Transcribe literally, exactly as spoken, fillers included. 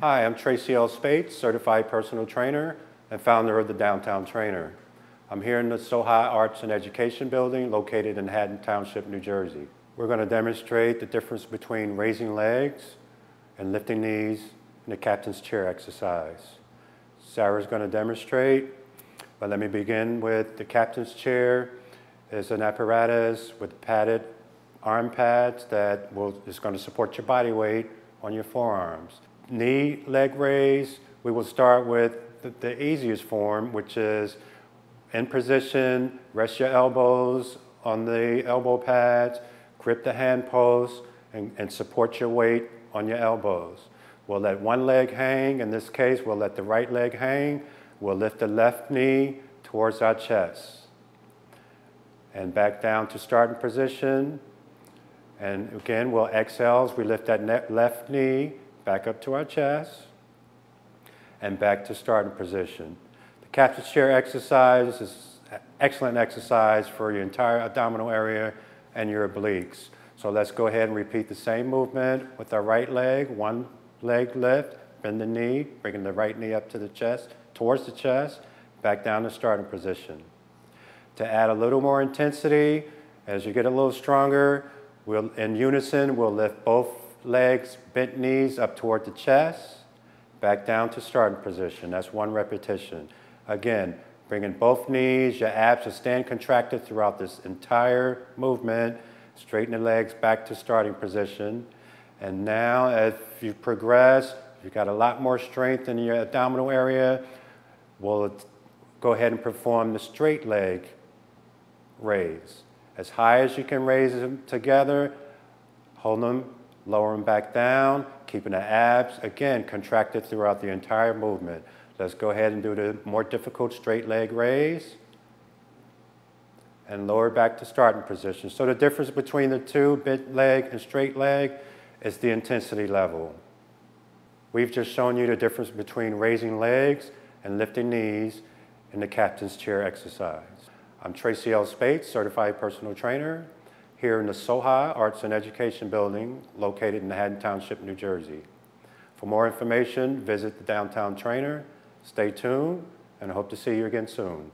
Hi, I'm Tracy L. Spates, Certified Personal Trainer and founder of the Downtown Trainer. I'm here in the Soha Arts and Education Building located in Haddon Township, New Jersey. We're going to demonstrate the difference between raising legs and lifting knees in the captain's chair exercise. Sarah's going to demonstrate, but let me begin with the captain's chair. It's an apparatus with padded arm pads that will, is going to support your body weight on your forearms. Knee leg raise, we will start with the, the easiest form, which is in position, rest your elbows on the elbow pads, grip the hand post, and, and support your weight on your elbows. We'll let one leg hang. In this case, we'll let the right leg hang. We'll lift the left knee towards our chest. And back down to starting position. And again, we'll exhale as we lift that left knee back up to our chest, and back to starting position. The captain's chair exercise is an excellent exercise for your entire abdominal area and your obliques. So let's go ahead and repeat the same movement with our right leg, one leg lift, bend the knee, bringing the right knee up to the chest, towards the chest, back down to starting position. To add a little more intensity, as you get a little stronger, we'll, in unison, we'll lift both legs, bent knees up toward the chest, back down to starting position. That's one repetition. Again, bringing both knees, your abs are staying contracted throughout this entire movement. Straighten the legs back to starting position. And now as you progress, you've got a lot more strength in your abdominal area. We'll go ahead and perform the straight leg raise. As high as you can raise them together, hold them, lower them back down, keeping the abs, again, contracted throughout the entire movement. Let's go ahead and do the more difficult straight leg raise and lower back to starting position. So the difference between the two, bent leg and straight leg, is the intensity level. We've just shown you the difference between raising legs and lifting knees in the captain's chair exercise. I'm Tracy L. Spates, Certified Personal Trainer, here in the Soha Arts and Education Building, located in Haddon Township, New Jersey. For more information, visit the Downtown Trainer. Stay tuned, and I hope to see you again soon.